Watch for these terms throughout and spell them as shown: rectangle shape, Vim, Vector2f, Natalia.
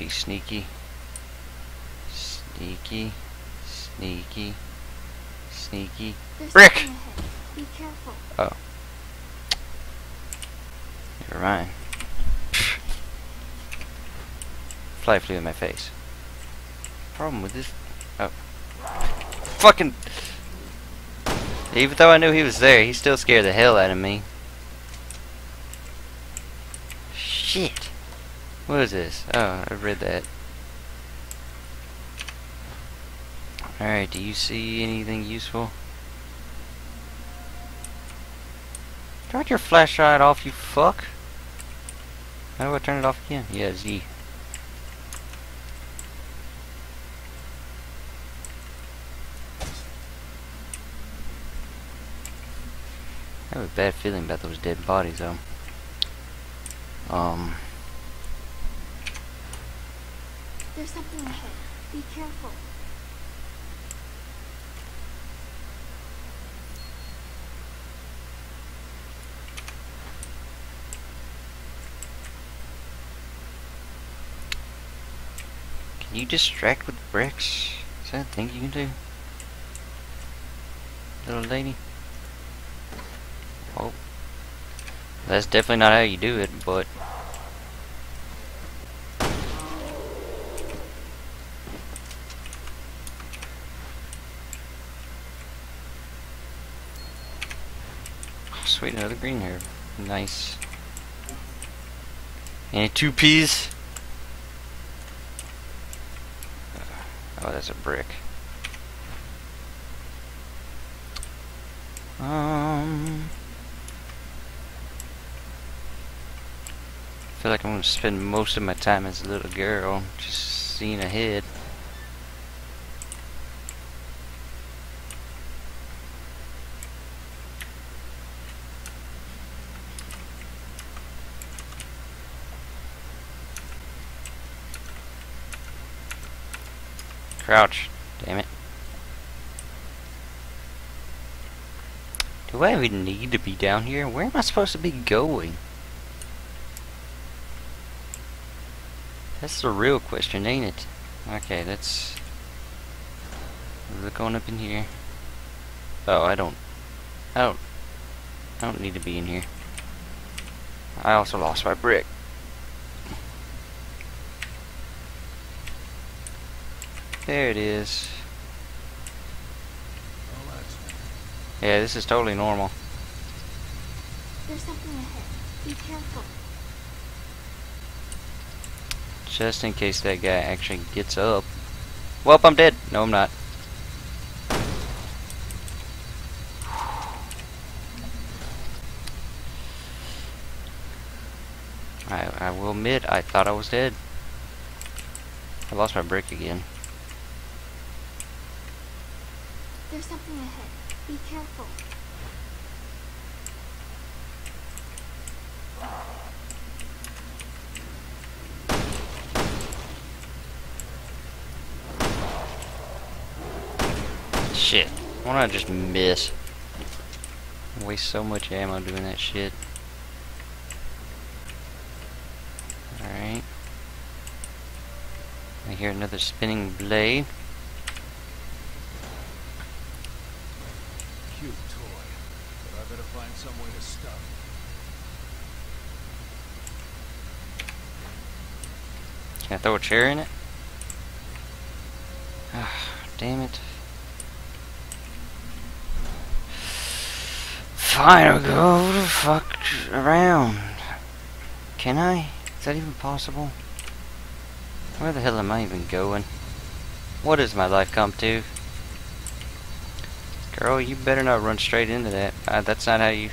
Be sneaky. Sneaky. Sneaky. Sneaky. There's brick! Be careful. Oh. Never mind. Fly flew in my face. Problem with this. Oh. Fucking. Even though I knew he was there, he still scared the hell out of me. Shit. What is this? Oh, I read that. Alright, do you see anything useful? Drop your flashlight off, you fuck. How do I turn it off again? Yeah, Z. I have a bad feeling about those dead bodies, though. There's something ahead. Be careful. Can you distract with bricks? Is that a thing you can do? Little lady? Oh. That's definitely not how you do it, but... Oh, sweet, another green herb. Nice. And 2 peas. Oh, that's a brick. I feel like I'm gonna spend most of my time as a little girl, just seeing ahead. Crouch, damn it. Do I even need to be down here? Where am I supposed to be going? That's the real question, ain't it? Okay, let's look on up in here. Oh, I don't need to be in here. I also lost my brick. There it is. Yeah, this is totally normal. There's something ahead. Be careful. Just in case that guy actually gets up. Welp, I'm dead. No, I'm not. I will admit, I thought I was dead. I lost my brick again. There's something ahead. Be careful. Shit, why don't I just miss? I waste so much ammo doing that shit. Alright. I hear another spinning blade. Cute toy, but I better find some way to stop it. Can I throw a chair in it? Ah, damn it. Fine, I'll go the fuck around. Can I? Is that even possible? Where the hell am I even going? What does my life come to? Girl, you better not run straight into that. That's not how you...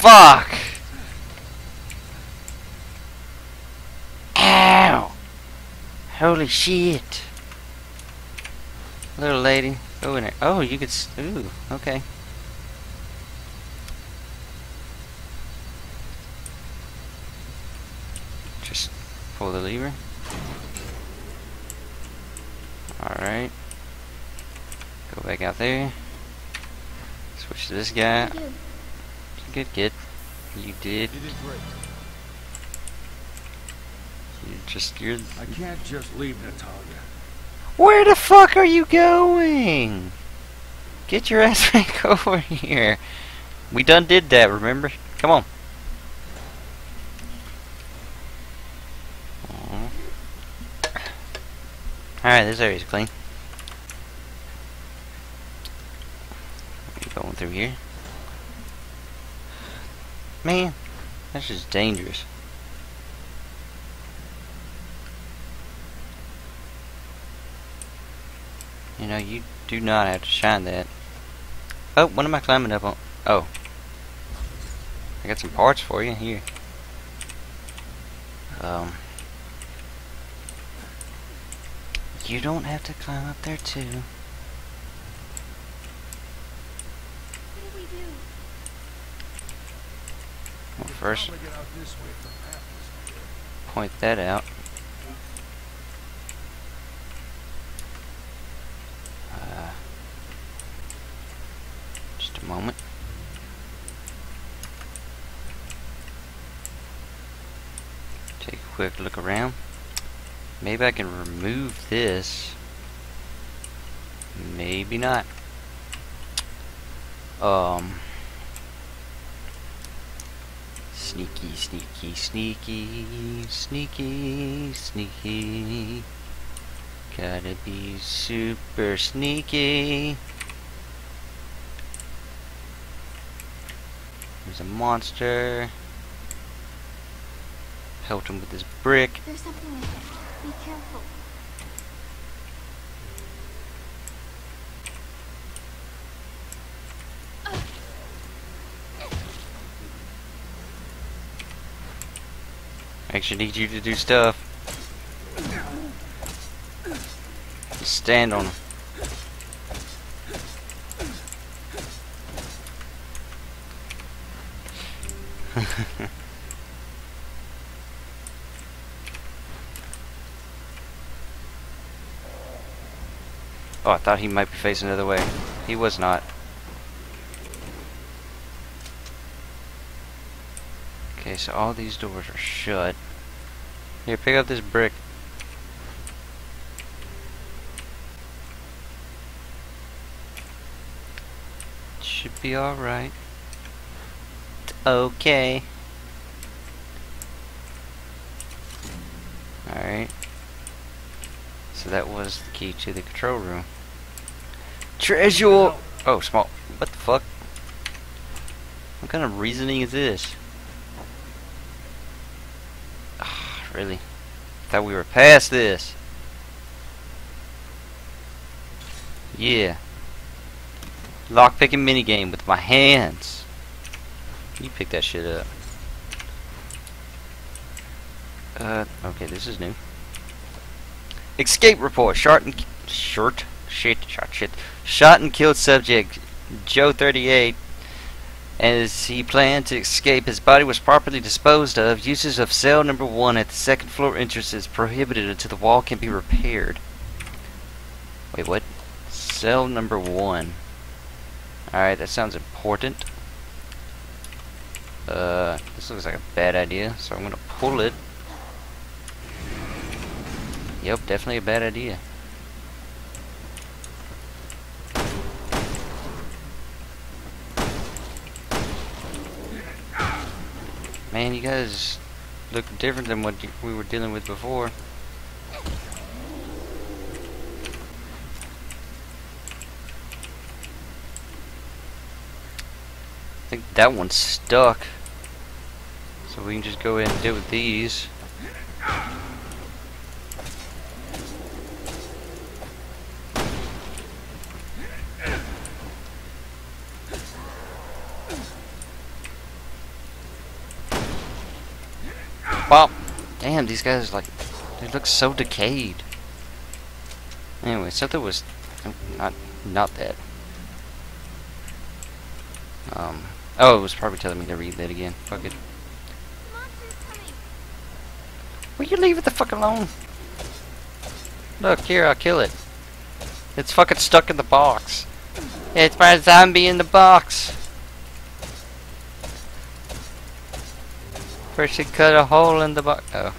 Fuck! Ow! Holy shit! Little lady, go in there. Oh, you could... Ooh, okay. The lever. Alright. Go back out there. Switch to this guy. Good kid. You did. You you're... I can't just leave Natalia. Where the fuck are you going? Get your ass back over here. We done did that, remember? Come on. Alright, this area's clean. We're going through here. Man, that's just dangerous. You know, you do not have to shine that. Oh, what am I climbing up on? Oh. I got some parts for you here. You don't have to climb up there too. What do we do? Well, first, point that out. Just a moment. Take a quick look around. Maybe I can remove this. Maybe not. Sneaky, sneaky, sneaky, sneaky, sneaky. Gotta be super sneaky. There's a monster. Helped him with his brick. There's something in there. Be careful. I actually need you to do stuff. Just stand on them. Oh, I thought he might be facing the other way. He was not. Okay, so all these doors are shut. Here, pick up this brick. Should be alright. Okay. Alright. So that was the key to the control room. Treasure! Oh, small. What the fuck? What kind of reasoning is this? Ah, really? Thought we were past this. Yeah. Lockpicking minigame with my hands. You pick that shit up. Okay, this is new. Escape report. Shot and killed subject Joe 38 as he planned to escape. His body was properly disposed of. Uses of cell number 1 at the second floor entrance is prohibited until the wall can be repaired. Wait, what? Cell number 1. Alright, that sounds important. This looks like a bad idea, so I'm gonna pull it. Yep, definitely a bad idea. Man, you guys look different than what we were dealing with before. I think that one's stuck. So we can just go ahead and deal with these. Wow. Damn, these guys, like, they look so decayed. Anyway, something was not that. Oh, it was probably telling me to read that again. Fuck it. Will you leave it the fuck alone? Look here, I'll kill it. It's fucking stuck in the box. It's my zombie in the box. First, you cut a hole in the box. Oh.